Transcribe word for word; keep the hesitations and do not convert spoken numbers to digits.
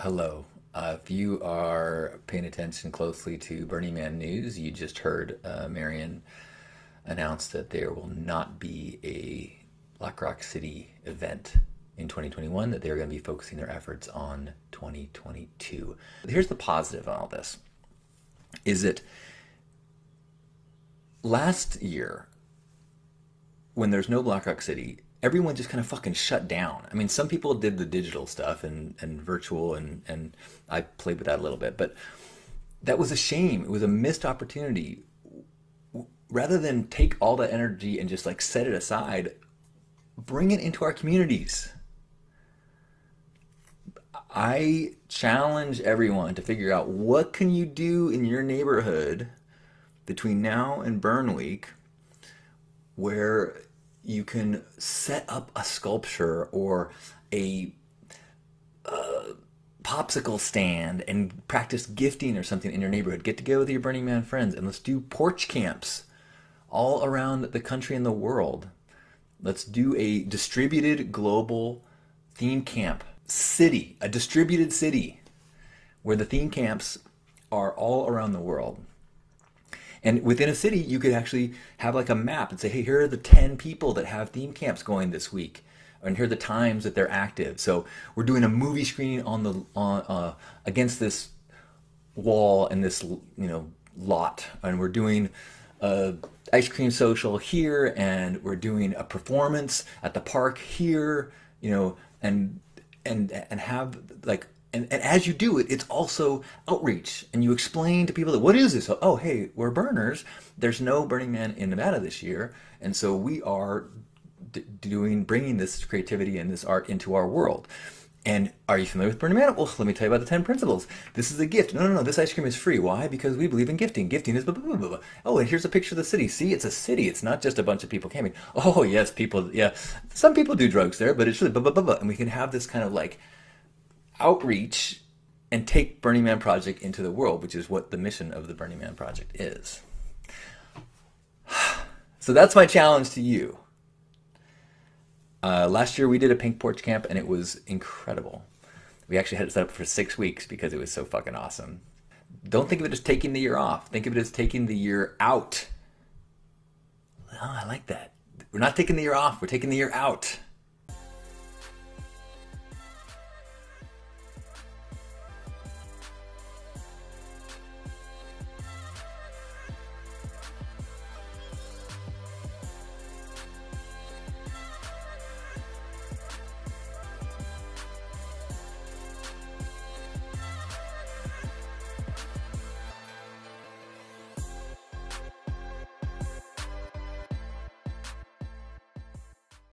Hello. Uh, if you are paying attention closely to Burning Man news, you just heard uh, Marion announce that there will not be a Black Rock City event in twenty twenty-one, that they're going to be focusing their efforts on twenty twenty-two. Here's the positive on all this, is that last year, when there's no Black Rock City, everyone just kind of fucking shut down. I mean, some people did the digital stuff and, and virtual, and, and I played with that a little bit, but that was a shame. It was a missed opportunity. Rather than take all that energy and just like set it aside, bring it into our communities. I challenge everyone to figure out what can you do in your neighborhood between now and Burn Week where you can set up a sculpture or a uh, popsicle stand and practice gifting or something in your neighborhood. Get together with your Burning Man friends and let's do porch camps all around the country and the world. Let's do a distributed global theme camp city, a distributed city where the theme camps are all around the world. And within a city, you could actually have like a map and say, hey, here are the ten people that have theme camps going this week, and here are the times that they're active. So we're doing a movie screening on the on, uh, against this wall and this, you know, lot, and we're doing a ice cream social here, and we're doing a performance at the park here, you know, and and and have like. And, and as you do it, it's also outreach. And you explain to people that, what is this? Oh, hey, we're burners. There's no Burning Man in Nevada this year. And so we are d doing, bringing this creativity and this art into our world. And are you familiar with Burning Man? Well, let me tell you about the ten principles. This is a gift. No, no, no, this ice cream is free. Why? Because we believe in gifting. Gifting is blah, blah, blah, blah. Oh, and here's a picture of the city. See, it's a city. It's not just a bunch of people camping. Oh, yes, people, yeah. Some people do drugs there, but it's really blah, blah, blah, blah. And we can have this kind of like, outreach and take Burning Man Project into the world, which is what the mission of the Burning Man Project is. So that's my challenge to you. Uh, last year we did a pink porch camp and it was incredible. We actually had it set up for six weeks because it was so fucking awesome. Don't think of it as taking the year off. Think of it as taking the year out. Oh, I like that. We're not taking the year off. We're taking the year out.